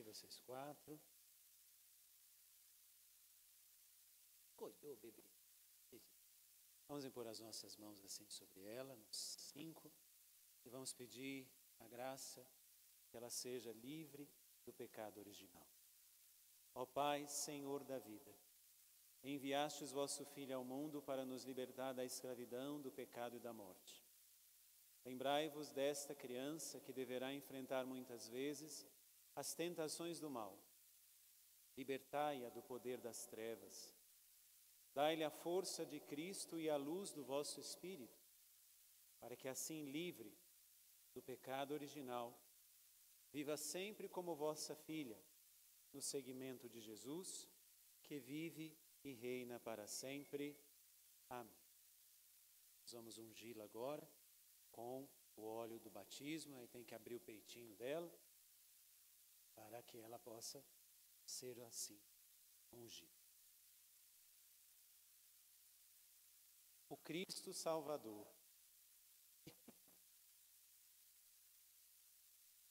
aqui, vocês quatro. Cuidou, bebê. Vamos impor as nossas mãos assim sobre ela, nós cinco, e vamos pedir a graça que ela seja livre do pecado original. Ó Pai, Senhor da vida, enviastes vosso Filho ao mundo para nos libertar da escravidão, do pecado e da morte. Lembrai-vos desta criança que deverá enfrentar muitas vezes as tentações do mal. Libertai-a do poder das trevas. Dai-lhe a força de Cristo e a luz do vosso Espírito, para que assim livre do pecado original, viva sempre como vossa filha, no seguimento de Jesus, que vive e reina para sempre. Amém. Nós vamos ungí-la agora com o óleo do batismo, aí tem que abrir o peitinho dela, para que ela possa ser assim ungida. O Cristo Salvador.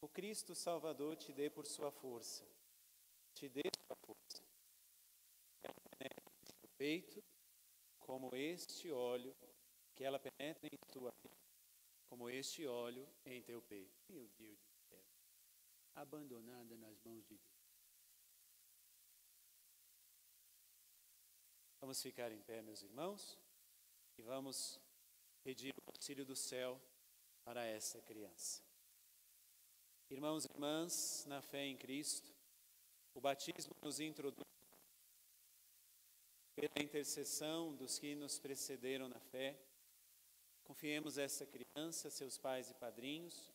O Cristo Salvador te dê por sua força. Te dê sua força. Ela penetra em seu peito, como este óleo, que ela penetra em tua vida, como este óleo em teu peito. Meu Deus do céu. Abandonada nas mãos de Deus. Vamos ficar em pé, meus irmãos. E vamos pedir o auxílio do céu para essa criança. Irmãos e irmãs, na fé em Cristo, o batismo nos introduz pela intercessão dos que nos precederam na fé. Confiemos essa criança, seus pais e padrinhos,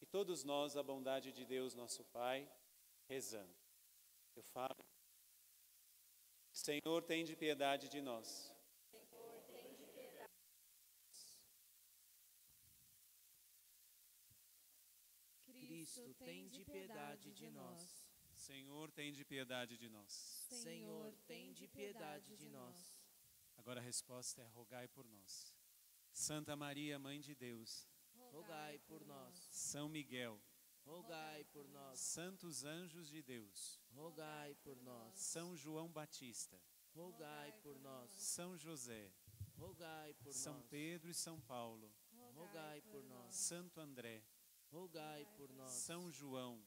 e todos nós, a bondade de Deus, nosso Pai, rezando. Eu falo, Senhor, tem de piedade de nós. Cristo, tende piedade de nós. Senhor, tende piedade de nós. Senhor, tende piedade de nós. Agora a resposta é: rogai por nós. Santa Maria, Mãe de Deus, rogai por nós. São Miguel, rogai por nós. Santos anjos de Deus, rogai por nós. São João Batista, rogai por nós. São José, rogai por nós. São Pedro e São Paulo, rogai por nós. Santo André, rogai por nós. São João,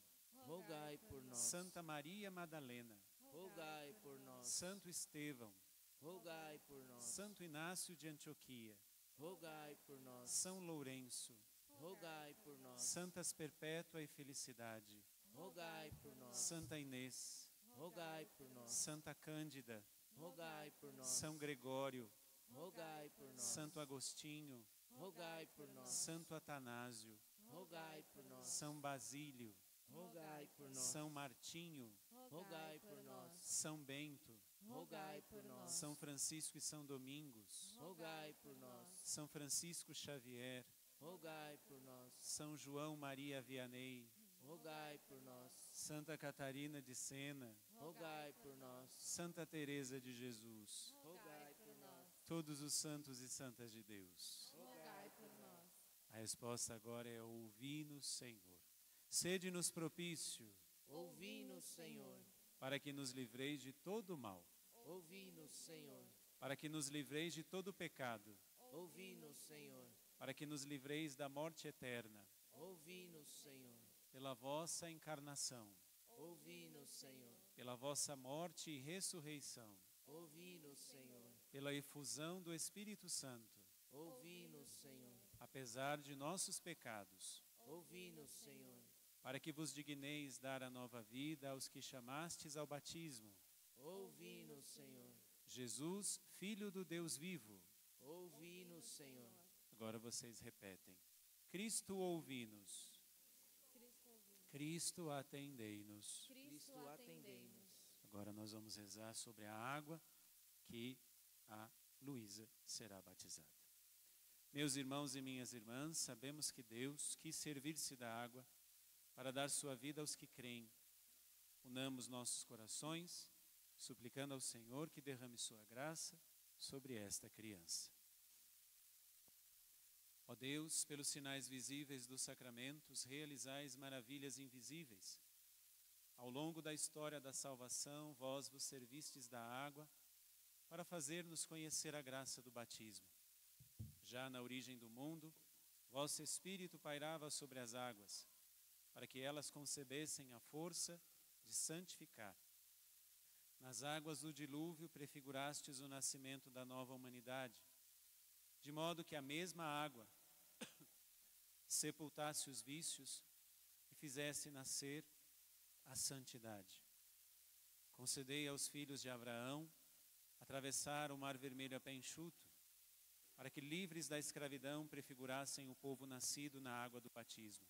rogai por nós. Santa Maria Madalena, rogai por nós. Santo Estevão, rogai por nós. Santo Inácio de Antioquia, rogai por nós. São Lourenço, rogai por nós. Santas Perpétua e Felicidade, rogai por nós. Santa Inês, rogai por nós. Santa Cândida, rogai por nós. São Gregório, rogai por nós. Santo Agostinho, rogai por nós. Santo Atanásio, rogai por nós. São Basílio, rogai por nós. São Martinho, rogai por nós. São Bento, rogai por nós. São Francisco e São Domingos, rogai por nós. São Francisco Xavier, rogai por nós. São João Maria Vianney, rogai por nós. Santa Catarina de Sena, rogai por nós. Santa Teresa de Jesus, rogai por nós. Todos os santos e santas de Deus, rogai por nós. A resposta agora é: ouvi-nos, Senhor. Sede-nos propício. Ouvi-nos, Senhor. Para que nos livreis de todo o mal. Ouvi-nos, Senhor. Para que nos livreis de todo o pecado. Ouvi-nos, Senhor. Para que nos livreis da morte eterna. Ouvi-nos, Senhor. Pela vossa encarnação. Ouvi-nos, Senhor. Pela vossa morte e ressurreição. Ouvi-nos, Senhor. Pela efusão do Espírito Santo. Ouvi-nos, Senhor. Apesar de nossos pecados. Ouvi-nos, Senhor. Para que vos digneis dar a nova vida aos que chamastes ao batismo. Ouvi-nos, Senhor. Jesus, Filho do Deus vivo. Ouvi-nos, Senhor. Agora vocês repetem. Cristo, ouvi-nos. Cristo, atendei-nos. Cristo, atendei-nos. Agora nós vamos rezar sobre a água que a Luísa será batizada. Meus irmãos e minhas irmãs, sabemos que Deus quis servir-se da água para dar sua vida aos que creem. Unamos nossos corações, suplicando ao Senhor que derrame sua graça sobre esta criança. Ó Deus, pelos sinais visíveis dos sacramentos, realizais maravilhas invisíveis. Ao longo da história da salvação, vós vos servistes da água para fazer-nos conhecer a graça do batismo. Já na origem do mundo, vosso Espírito pairava sobre as águas, para que elas concebessem a força de santificar. Nas águas do dilúvio prefigurastes o nascimento da nova humanidade, de modo que a mesma água sepultasse os vícios e fizesse nascer a santidade. Concedei aos filhos de Abraão atravessar o mar vermelho a pé enxuto, para que livres da escravidão prefigurassem o povo nascido na água do batismo.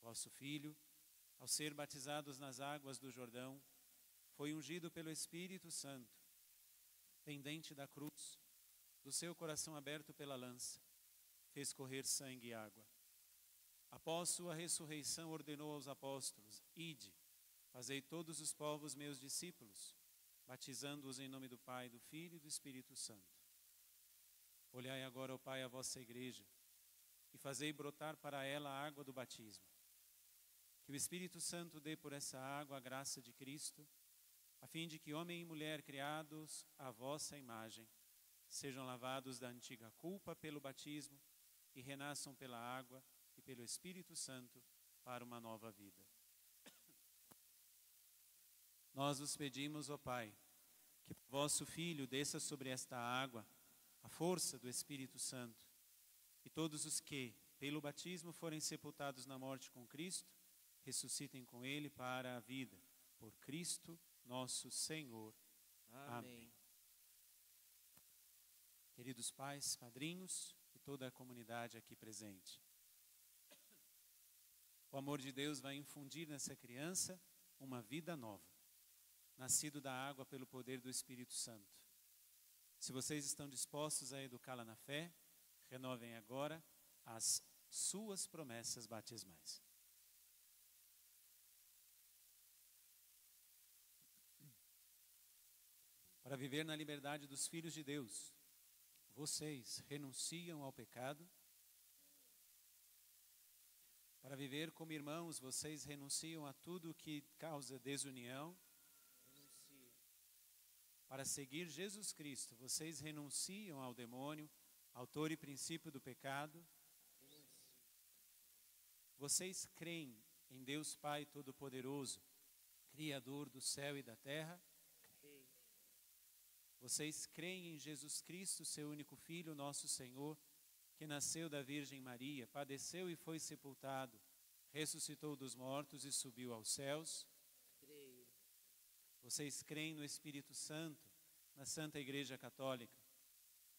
Vosso Filho, ao ser batizados nas águas do Jordão, foi ungido pelo Espírito Santo, pendente da cruz, do seu coração aberto pela lança, fez correr sangue e água. Após sua ressurreição, ordenou aos apóstolos: ide, fazei todos os povos meus discípulos, batizando-os em nome do Pai, do Filho e do Espírito Santo. Olhai agora, ó Pai, a vossa igreja, e fazei brotar para ela a água do batismo. Que o Espírito Santo dê por essa água a graça de Cristo, a fim de que homem e mulher criados à vossa imagem sejam lavados da antiga culpa pelo batismo e renasçam pela água e pelo Espírito Santo para uma nova vida. Nós vos pedimos, ó Pai, que vosso Filho desça sobre esta água a força do Espírito Santo, e todos os que, pelo batismo, forem sepultados na morte com Cristo, ressuscitem com Ele para a vida, por Cristo nosso Senhor. Amém. Amém. Queridos pais, padrinhos e toda a comunidade aqui presente, o amor de Deus vai infundir nessa criança uma vida nova, nascido da água pelo poder do Espírito Santo. Se vocês estão dispostos a educá-la na fé, renovem agora as suas promessas batismais. Para viver na liberdade dos filhos de Deus, vocês renunciam ao pecado. Para viver como irmãos, vocês renunciam a tudo que causa desunião. Para seguir Jesus Cristo, vocês renunciam ao demônio, autor e princípio do pecado. Vocês creem em Deus Pai Todo-Poderoso, Criador do céu e da terra. Vocês creem em Jesus Cristo, seu único Filho, nosso Senhor, que nasceu da Virgem Maria, padeceu e foi sepultado, ressuscitou dos mortos e subiu aos céus. Vocês creem no Espírito Santo, na Santa Igreja Católica,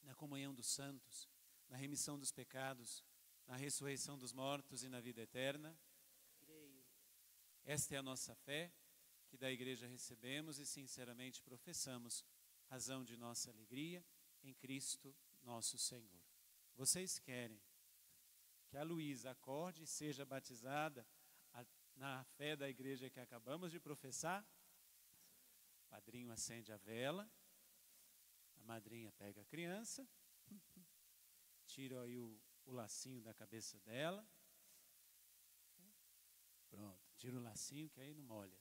na comunhão dos santos, na remissão dos pecados, na ressurreição dos mortos e na vida eterna. Creio. Esta é a nossa fé, que da Igreja recebemos e sinceramente professamos, razão de nossa alegria em Cristo nosso Senhor. Vocês querem que a Luísa acorde e seja batizada na fé da Igreja que acabamos de professar? O padrinho acende a vela. A madrinha pega a criança, tira aí o lacinho da cabeça dela. Pronto, tira o lacinho que aí não molha.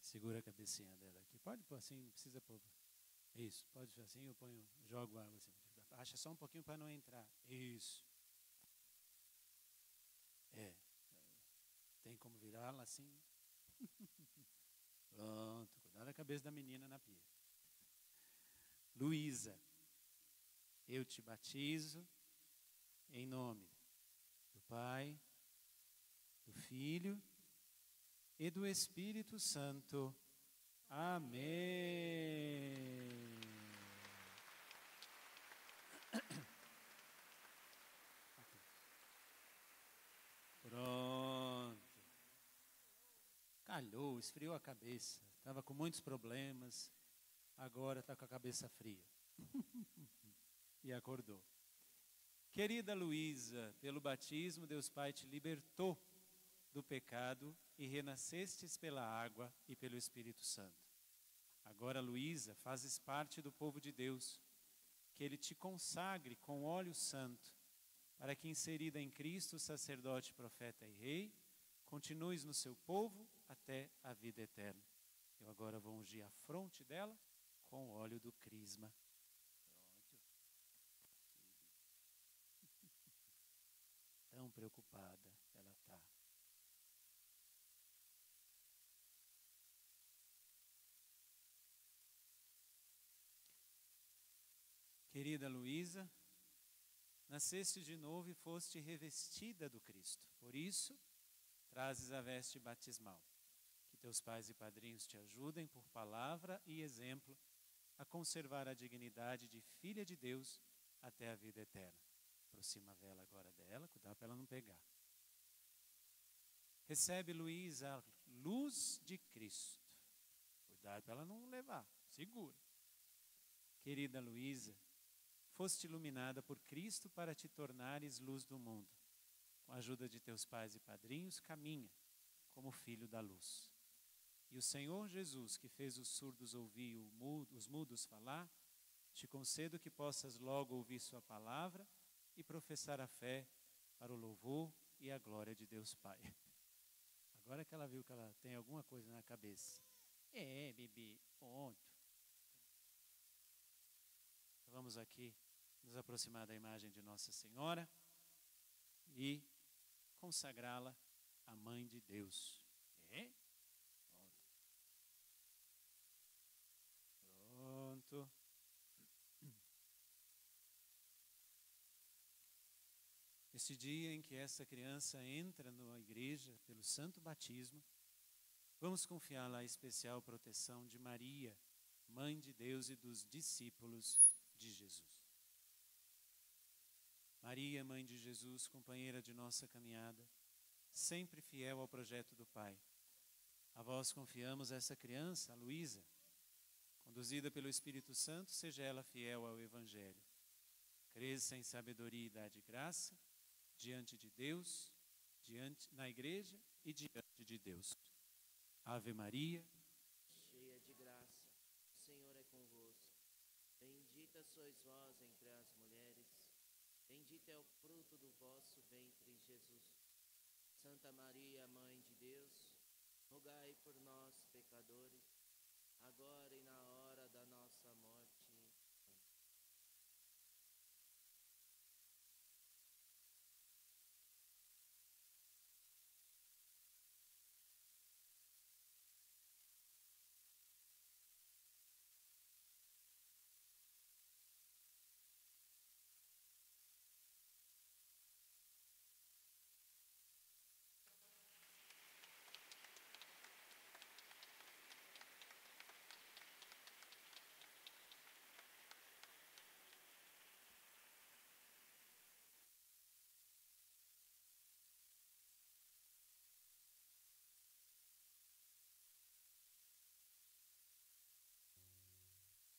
Você segura a cabecinha dela aqui. Pode pôr assim, não precisa pôr. Isso, pode ser assim, eu ponho, jogo água assim. Acha só um pouquinho para não entrar. Isso. É. Tem como virar o lacinho. Pronto, cuidado da cabeça da menina na pia. Luísa, eu te batizo em nome do Pai, do Filho e do Espírito Santo. Amém. Pronto. Calhou, esfriou a cabeça, estava com muitos problemas, agora está com a cabeça fria e acordou. Querida Luísa, pelo batismo Deus Pai te libertou do pecado e renascestes pela água e pelo Espírito Santo. Agora, Luísa, fazes parte do povo de Deus, que Ele te consagre com óleo santo, para que, inserida em Cristo, sacerdote, profeta e rei, continues no seu povo até a vida eterna. Eu agora vou ungir a fronte dela com o óleo do crisma. Tão preocupada ela está. Querida Luísa, nasceste de novo e foste revestida do Cristo. Por isso, trazes a veste batismal. Que teus pais e padrinhos te ajudem, por palavra e exemplo, a conservar a dignidade de filha de Deus até a vida eterna. Aproxima a vela agora dela, cuidado para ela não pegar. Recebe, Luísa, a luz de Cristo. Cuidado para ela não levar, segura. Querida Luísa, foste iluminada por Cristo para te tornares luz do mundo. Com a ajuda de teus pais e padrinhos, caminha como filho da luz. E o Senhor Jesus, que fez os surdos ouvir e os mudos falar, te concedo que possas logo ouvir sua palavra e professar a fé para o louvor e a glória de Deus Pai. Agora que ela viu que ela tem alguma coisa na cabeça. É, bebê, ponto. Vamos aqui nos aproximar da imagem de Nossa Senhora e consagrá-la à Mãe de Deus. É? Pronto. Este dia em que essa criança entra na igreja pelo santo batismo, vamos confiá-la à especial proteção de Maria, Mãe de Deus e dos discípulos de Jesus. Maria, Mãe de Jesus, companheira de nossa caminhada, sempre fiel ao projeto do Pai, a vós confiamos essa criança, a Luísa. Conduzida pelo Espírito Santo, seja ela fiel ao Evangelho. Cresça em sabedoria e idade e graça, diante de Deus, na igreja e diante de Deus. Ave Maria, cheia de graça, o Senhor é convosco. Bendita sois vós entre as mulheres, bendito é o fruto do vosso ventre, Jesus. Santa Maria, Mãe de Deus, rogai por nós, pecadores, agora e na hora da nossa morte.